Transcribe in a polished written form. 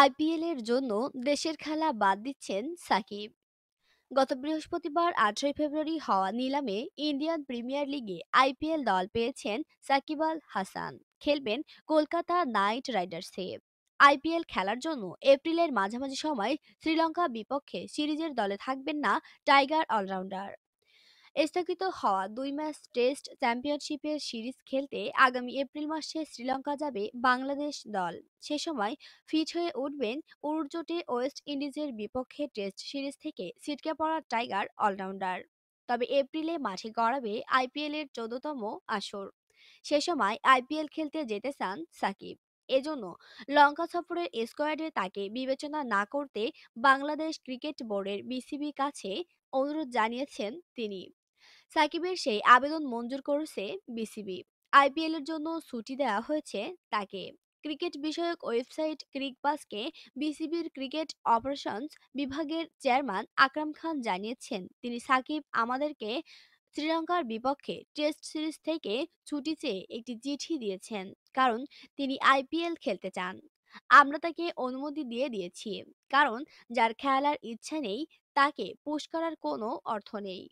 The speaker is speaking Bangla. আইপিএলের জন্য দেশের খেলা বাদ দিচ্ছেন সাকিব। গত বৃহস্পতিবার 8 ফেব্রুয়ারি হওয়া নিলামে ইন্ডিয়ান প্রিমিয়ার লিগে আইপিএল দল পেয়েছেন সাকিব আল হাসান। খেলবেন কলকাতা নাইট রাইডার্সে। আইপিএল খেলার জন্য এপ্রিলের মাঝামাঝি সময় শ্রীলঙ্কা বিপক্ষে সিরিজের দলে থাকবেন না টাইগার অলরাউন্ডার। স্থগিত হওয়া 2 ম্যাচ টেস্ট চ্যাম্পিয়নশিপের সিরিজ খেলতে আগামী এপ্রিল মাসে শ্রীলঙ্কা যাবে বাংলাদেশ দল। সে সময় ফিট হয়ে উঠবেন উড়জোটে ওয়েস্ট ইন্ডিজের বিপক্ষে টেস্ট সিরিজ থেকে ছিটকে পড়া টাইগার অলরাউন্ডার। তবে এপ্রিলে মাঠে গড়াবে আইপিএলের 14তম আসর। সে সময় আইপিএল খেলতে যেতে চান সাকিব। এজন্য লঙ্কা সফরের স্কোয়াডে তাকে বিবেচনা না করতে বাংলাদেশ ক্রিকেট বোর্ডের বিসিবি কাছে অনুরোধ জানিয়েছেন তিনি। সাকিবের সেই আবেদন মঞ্জুর করেছে বিসিবি। আইপিএলের জন্য ছুটি দেওয়া হয়েছে তাকে। ক্রিকেট বিষয়ক ওয়েবসাইট ক্রিকপাসকে বিসিবির ক্রিকেট অপারেশনস বিভাগের চেয়ারম্যান আকরাম খান জানিয়েছেন, তিনি সাকিব আমাদেরকে শ্রীলঙ্কার বিপক্ষে টেস্ট সিরিজ থেকে ছুটি চেয়ে একটি চিঠি দিয়েছেন, কারণ তিনি আইপিএল খেলতে চান। আমরা তাকে অনুমতি দিয়ে দিয়েছি, কারণ যার খেলার ইচ্ছা নেই তাকে পুশ করার কোনো অর্থ নেই।